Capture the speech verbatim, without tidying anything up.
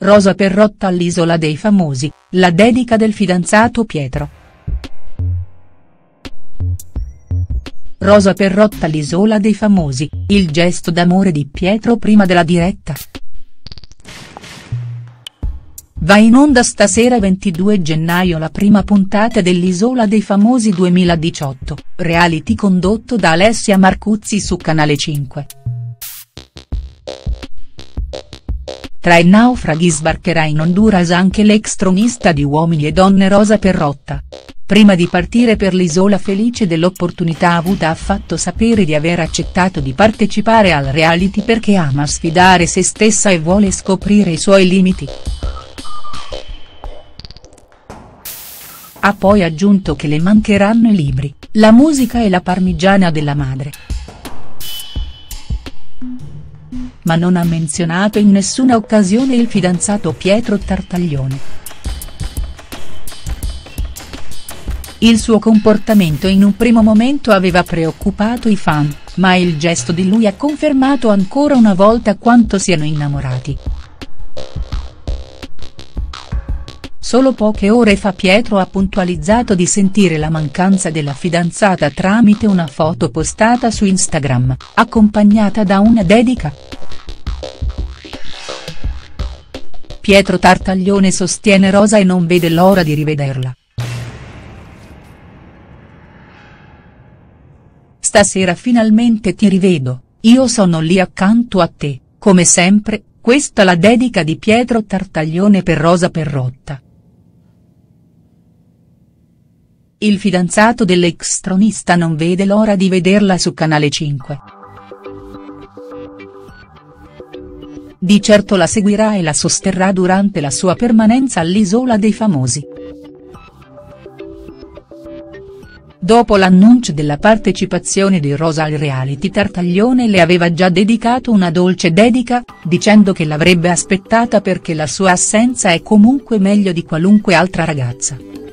Rosa Perrotta all'Isola dei Famosi, la dedica del fidanzato Pietro. Rosa Perrotta all'Isola dei Famosi, il gesto d'amore di Pietro prima della diretta. Va in onda stasera ventidue gennaio la prima puntata dell'Isola dei Famosi duemiladiciotto, reality condotto da Alessia Marcuzzi su Canale cinque. Tra i naufraghi sbarcherà in Honduras anche l'ex tronista di Uomini e Donne Rosa Perrotta. Prima di partire per l'isola felice dell'opportunità avuta ha fatto sapere di aver accettato di partecipare al reality perché ama sfidare se stessa e vuole scoprire i suoi limiti. Ha poi aggiunto che le mancheranno i libri, la musica e la parmigiana della madre. Ma non ha menzionato in nessuna occasione il fidanzato Pietro Tartaglione. Il suo comportamento in un primo momento aveva preoccupato i fan, ma il gesto di lui ha confermato ancora una volta quanto siano innamorati. Solo poche ore fa Pietro ha puntualizzato di sentire la mancanza della fidanzata tramite una foto postata su Instagram, accompagnata da una dedica. Pietro Tartaglione sostiene Rosa e non vede l'ora di rivederla. Stasera finalmente ti rivedo, io sono lì accanto a te, come sempre, questa la dedica di Pietro Tartaglione per Rosa Perrotta. Il fidanzato dell'ex tronista non vede l'ora di vederla su Canale cinque. Di certo la seguirà e la sosterrà durante la sua permanenza all'Isola dei Famosi. Dopo l'annuncio della partecipazione di Rosa al reality, Tartaglione le aveva già dedicato una dolce dedica, dicendo che l'avrebbe aspettata perché la sua assenza è comunque meglio di qualunque altra ragazza.